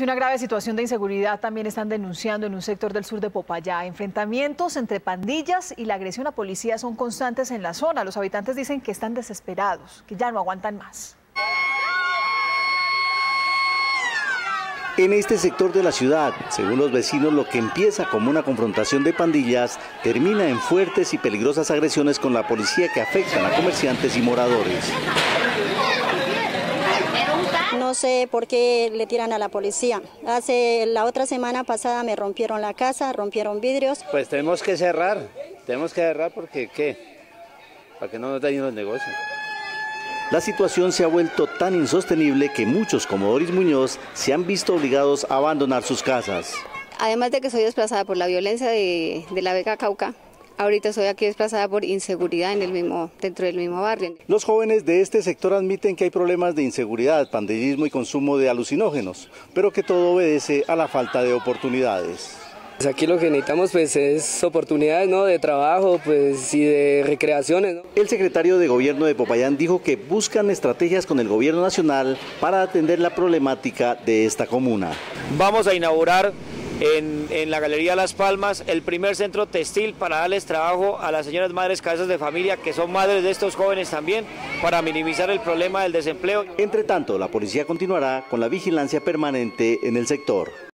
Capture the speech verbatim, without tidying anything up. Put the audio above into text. Una grave situación de inseguridad también están denunciando en un sector del sur de Popayán. Enfrentamientos entre pandillas y la agresión a policías son constantes en la zona. Los habitantes dicen que están desesperados, que ya no aguantan más. En este sector de la ciudad, según los vecinos, lo que empieza como una confrontación de pandillas termina en fuertes y peligrosas agresiones con la policía que afectan a comerciantes y moradores. No sé por qué le tiran a la policía. Hace la otra semana pasada me rompieron la casa, rompieron vidrios. Pues tenemos que cerrar, tenemos que cerrar porque ¿qué? Para que no nos dañen los negocios. La situación se ha vuelto tan insostenible que muchos como Doris Muñoz se han visto obligados a abandonar sus casas. Además de que soy desplazada por la violencia de, de la Vega Cauca, ahorita estoy aquí desplazada por inseguridad en el mismo, dentro del mismo barrio. Los jóvenes de este sector admiten que hay problemas de inseguridad, pandillismo y consumo de alucinógenos, pero que todo obedece a la falta de oportunidades. Pues aquí lo que necesitamos pues, es oportunidades, ¿no?, de trabajo pues, y de recreaciones, ¿no? El secretario de Gobierno de Popayán dijo que buscan estrategias con el Gobierno Nacional para atender la problemática de esta comuna. Vamos a inaugurar En, en la Galería Las Palmas, el primer centro textil para darles trabajo a las señoras madres casas de familia, que son madres de estos jóvenes también, para minimizar el problema del desempleo. Entre tanto, la policía continuará con la vigilancia permanente en el sector.